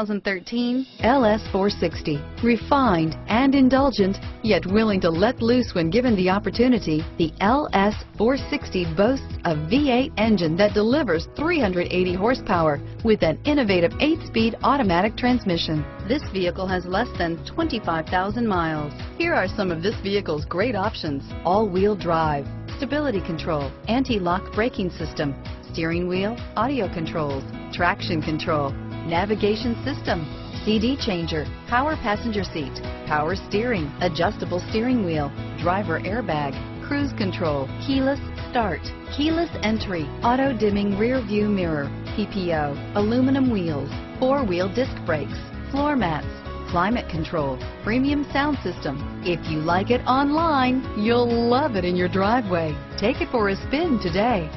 2013 LS460. Refined and indulgent, yet willing to let loose when given the opportunity, the LS460 boasts a V8 engine that delivers 380 horsepower with an innovative 8-speed automatic transmission. This vehicle has less than 25,000 miles. Here are some of this vehicle's great options: all-wheel drive, stability control, anti-lock braking system, steering wheel audio controls, traction control, navigation system, CD changer, power passenger seat, power steering, adjustable steering wheel, driver airbag, cruise control, keyless start, keyless entry, auto dimming rear view mirror, PPO, aluminum wheels, 4-wheel disc brakes, floor mats, climate control, premium sound system. If you like it online, you'll love it in your driveway. Take it for a spin today.